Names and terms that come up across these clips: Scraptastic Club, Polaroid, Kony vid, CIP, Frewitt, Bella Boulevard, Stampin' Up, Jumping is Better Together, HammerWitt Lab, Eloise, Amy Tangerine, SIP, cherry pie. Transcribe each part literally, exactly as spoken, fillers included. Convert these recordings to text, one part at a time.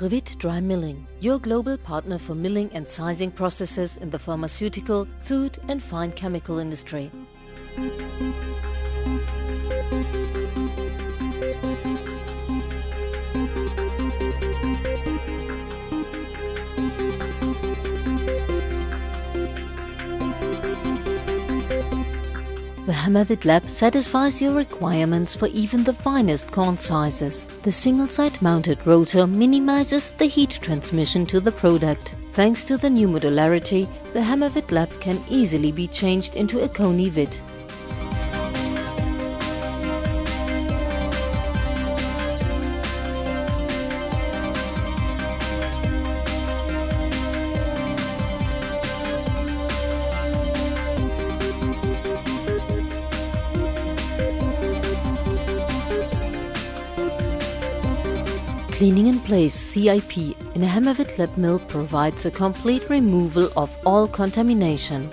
Frewitt Dry Milling, your global partner for milling and sizing processes in the pharmaceutical, food and fine chemical industry. The HammerWitt Lab satisfies your requirements for even the finest corn sizes. The single-side mounted rotor minimizes the heat transmission to the product. Thanks to the new modularity, the HammerWitt Lab can easily be changed into a Kony vid. Cleaning in place (C I P) in a HammerWitt Lab mill provides a complete removal of all contamination.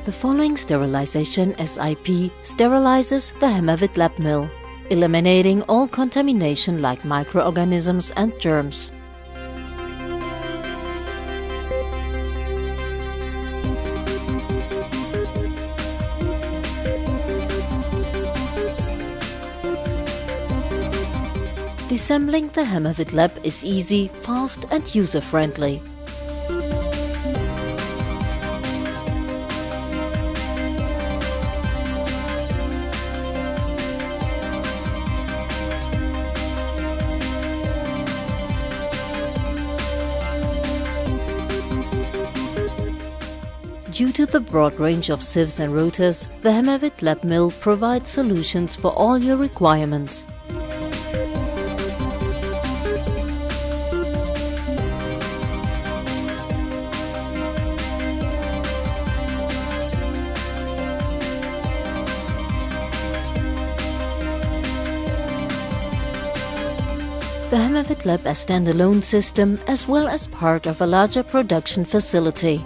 The following sterilization (S I P) sterilizes the HammerWitt Lab mill, eliminating all contamination like microorganisms and germs. Disassembling the HammerWitt Lab is easy, fast and user-friendly. Due to the broad range of sieves and rotors, the HammerWitt Lab mill provides solutions for all your requirements. The HammerWitt Lab as standalone system as well as part of a larger production facility.